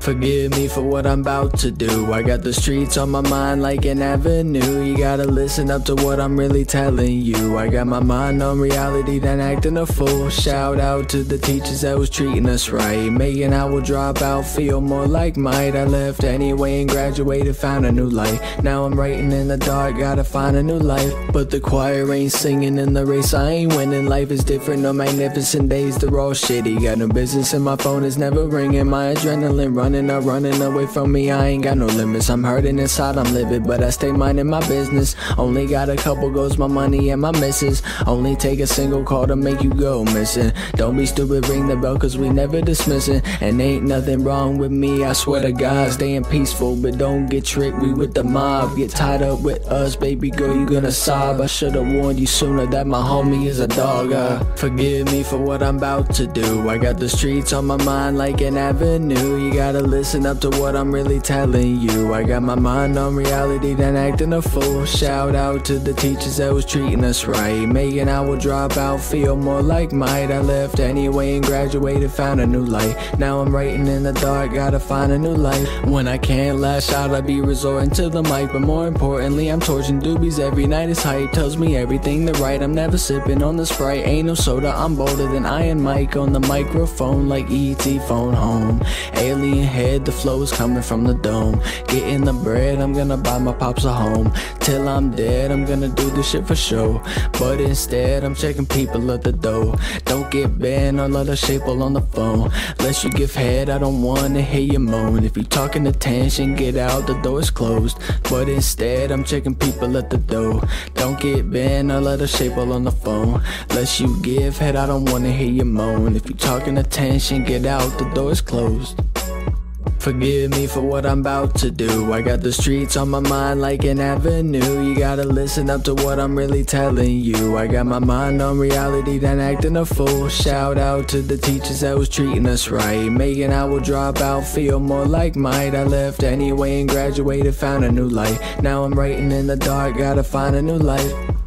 Forgive me for what I'm about to do. I got the streets on my mind like an avenue. You gotta listen up to what I'm really telling you. I got my mind on reality, then acting a fool. Shout out to the teachers that was treating us right, making our dropout feel more like might. I left anyway and graduated, found a new life. Now I'm writing in the dark, gotta find a new life. But the choir ain't singing in the race, I ain't winning. Life is different on magnificent days, they're all shitty. Got no business and my phone is never ringing. My adrenaline running away from me, I ain't got no limits. I'm hurting inside, I'm livid, but I stay minding my business. Only got a couple goals, my money and my missus. Only take a single call to make you go missing. Don't be stupid, ring the bell, cause we never dismissing. And ain't nothing wrong with me, I swear to God. Staying peaceful, but don't get tricked, we with the mob. Get tied up with us, baby girl, you gonna sob. I should've warned you sooner that my homie is a dog. Forgive me for what I'm about to do. I got the streets on my mind like an avenue. You gotta listen up to what I'm really telling you. I got my mind on reality, then acting a fool. Shout out to the teachers that was treating us right, making our dropout feel more like might. I left anyway and graduated, found a new life. Now I'm writing in the dark, gotta find a new life. When I can't lash out, I be resorting to the mic, but more importantly, I'm torching doobies every night. It's hype, tells me everything to right. I'm never sipping on the Sprite, ain't no soda. I'm bolder than Iron Mike on the microphone, like E.T. phone home. Alien head, the flow is coming from the dome. Getting the bread, I'm gonna buy my pops a home. Till I'm dead, I'm gonna do this shit for show. But instead, I'm checking people at the door. Don't get banned or let a shaple on the phone. Unless you give head, I don't wanna hear you moan. If you talking attention, get out, the door's closed. But instead, I'm checking people at the door. Don't get banned or let a shaple on the phone. Unless you give head, I don't wanna hear you moan. If you talking attention, get out, the door's closed. Forgive me for what I'm about to do. I got the streets on my mind like an avenue. You gotta listen up to what I'm really telling you. I got my mind on reality, then acting a fool. Shout out to the teachers that was treating us right, making our dropout feel more like might. I left anyway and graduated, found a new life. Now I'm writing in the dark, gotta find a new life.